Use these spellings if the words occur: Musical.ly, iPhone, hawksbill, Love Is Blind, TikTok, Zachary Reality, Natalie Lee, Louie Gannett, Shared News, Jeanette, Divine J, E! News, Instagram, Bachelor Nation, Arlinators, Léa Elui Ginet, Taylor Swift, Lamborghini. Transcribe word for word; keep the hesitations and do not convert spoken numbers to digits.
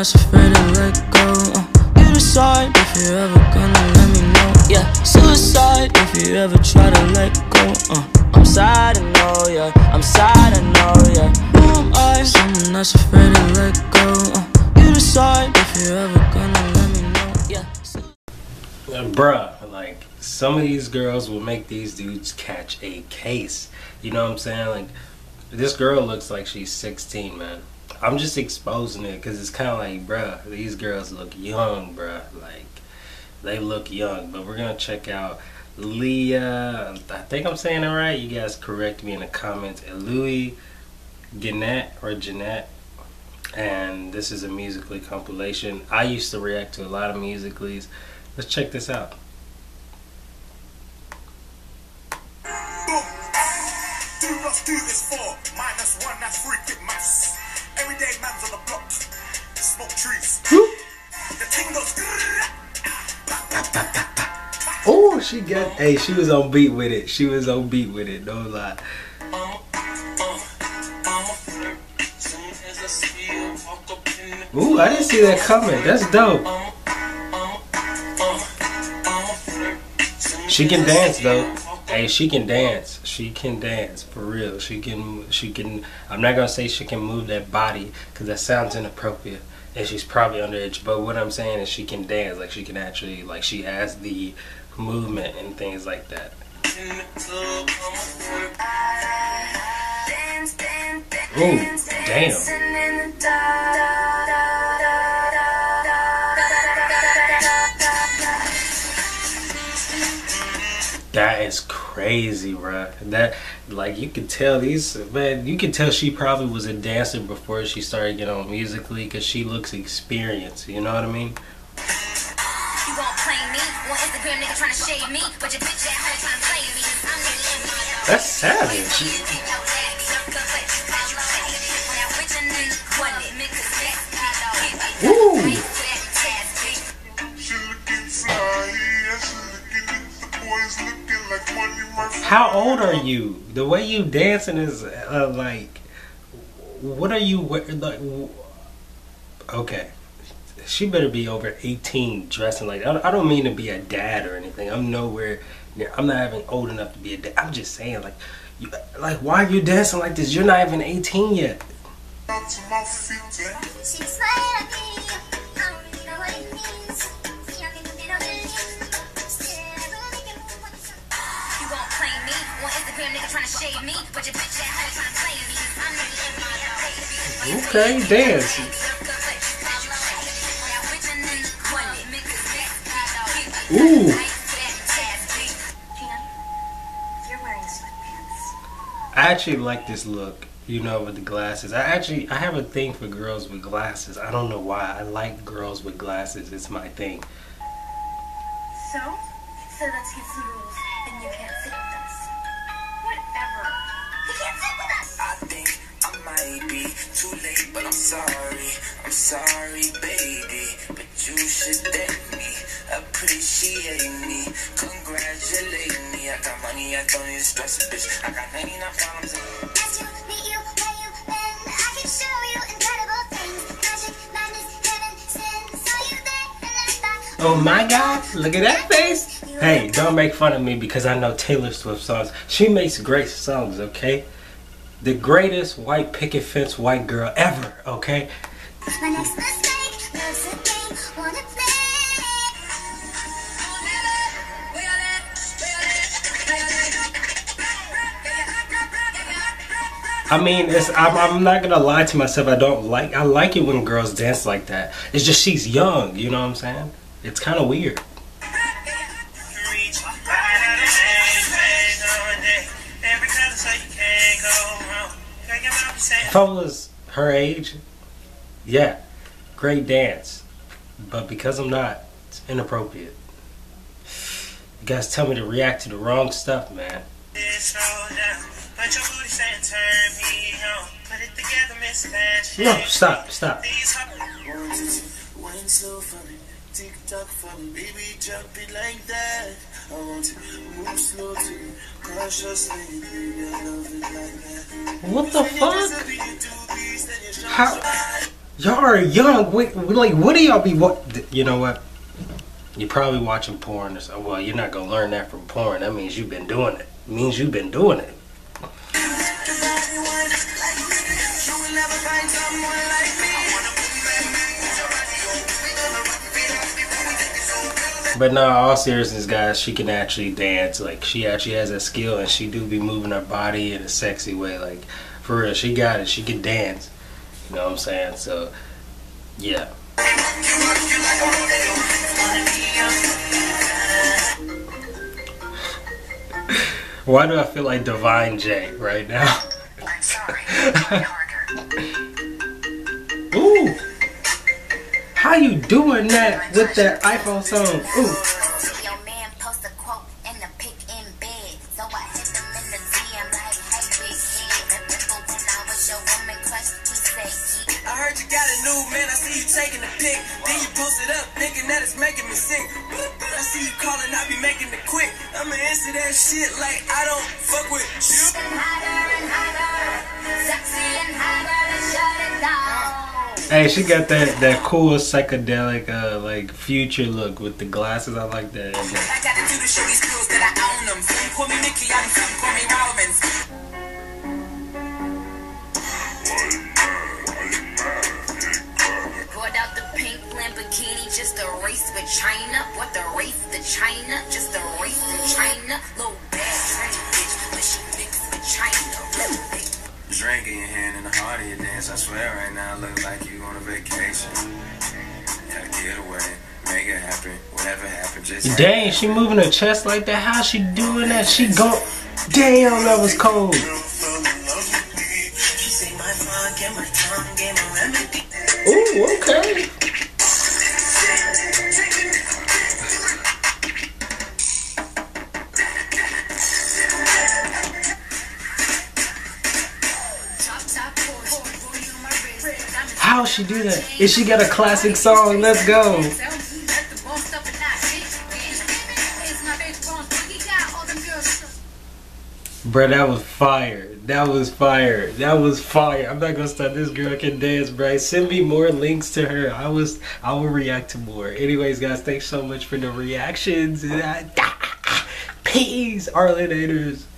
not afraid to let go. uh, You decide if you're ever gonna let me know. Yeah, suicide if you ever try to let go. uh, I'm sad, I know, yeah, I'm sad, I know, yeah. Who am I? Someone that's afraid to let go. uh, You decide if you're ever gonna let me know. Yeah, so uh, bruh, like, some of these girls will make these dudes catch a case. You know what I'm saying? Like, this girl looks like she's sixteen, man. I'm just exposing it because it's kind of like, bruh, these girls look young, bruh. Like, they look young. But we're going to check out Léa, I think I'm saying it right. You guys correct me in the comments. Louie Gannett or Jeanette. And this is a Musical.ly compilation. I used to react to a lot of Musical.lys. Let's check this out. Two is four, minus one, that's freaking mass. Everyday man's on the block, smoke trees. The thing goes. Oh, she got, hey, she was on beat with it. She was on beat with it, no lie. Um, um, I'm a flirt. Soon as I see you walk up in the. Ooh, I didn't see that coming. That's dope. Um, um, um, I'm a flirt. She can dance though. Hey, she can dance. She can dance for real. She can. She can. I'm not gonna say she can move that body because that sounds inappropriate, and she's probably underage. But what I'm saying is she can dance. Like she can actually. Like she has the movement and things like that. Ooh, damn. That is crazy, bruh. That, like, you can tell these, man, you can tell she probably was a dancer before she started getting on Musical.ly because she looks experienced, you know what I mean? You won't play me, one Instagram nigga trying to shade me, but your bitch at home trying to play me. That's savage. How old are you? The way you dancing is uh, like, what are you wearing? Like, okay, she better be over eighteen dressing like that. I don't mean to be a dad or anything. I'm nowhere near, I'm not even old enough to be a dad. I'm just saying, like, you, like, why are you dancing like this? You're not even eighteen yet. Okay, dance. Ooh. I actually like this look, you know, with the glasses. I actually, I have a thing for girls with glasses. I don't know why. I like girls with glasses. It's my thing. So, so let's get some rules, and you can't sit with us. Whatever. You can't sit with us. I think I might be too late, but I'm sorry. I'm sorry, baby. But you should thank me, appreciate me, congratulate me. I got money, I don't need to stress a bitch. I got ninety-nine problems. That's you, me, you, where you been? I can show you incredible things. Magic, madness, heaven, sin. So you think and let's stop. Oh my God! Look at that face. Hey, don't make fun of me because I know Taylor Swift songs. She makes great songs, okay? The greatest white picket fence white girl ever, okay? My next mistake, love's a game, wanna play. I mean, it's, I'm, I'm not gonna lie to myself. I don't like, I like it when girls dance like that. It's just she's young, you know what I'm saying? It's kind of weird. If I was her age, yeah, great dance, but because I'm not, it's inappropriate. You guys tell me to react to the wrong stuff, man. No, stop, stop. TikTok for me, baby, jump it like that. I want to move slow to you, cautiously, baby, I love it like that. What the fuck? How? y'all are young. What, like, what do y'all be? What? You know what? You're probably watching porn. Or so. Well, you're not gonna learn that from porn. That means you've been doing it. It means you've been doing it. But no, all seriousness, guys, she can actually dance. Like, she actually has that skill, and she do be moving her body in a sexy way. Like, for real, she got it. She can dance. You know what I'm saying? So, yeah. Why do I feel like Divine J right now? I'm sorry. Ooh. How you doing that with that iPhone song? Ooh. I heard you got a new man, I see you taking the pic. Then you post it up, thinking that it's making me sick. I see you calling, I be making it quick. I'ma answer that shit like I don't fuck with you. Hey, she got that that cool psychedelic uh, like future look with the glasses. I like that. Bought out the pink Lamborghini just to race with China. What the race to China? Just to race to China. Little bad train bitch, but she mixed with China. Drink in your hand and the heart of your dance. I swear right now I look like you on a vacation. Gotta get away, make it happen, whatever happened. Just dang, she moving her chest like that. How she doing that? She go. Damn, that was cold. Ooh, okay. How she do that? Is she got a classic song? Let's go. Bro, that was fire. That was fire. That was fire. I'm not gonna stop. This girl can dance, bro. Send me more links to her. I was, I will react to more. Anyways, guys, thanks so much for the reactions. Peace, Arlinators.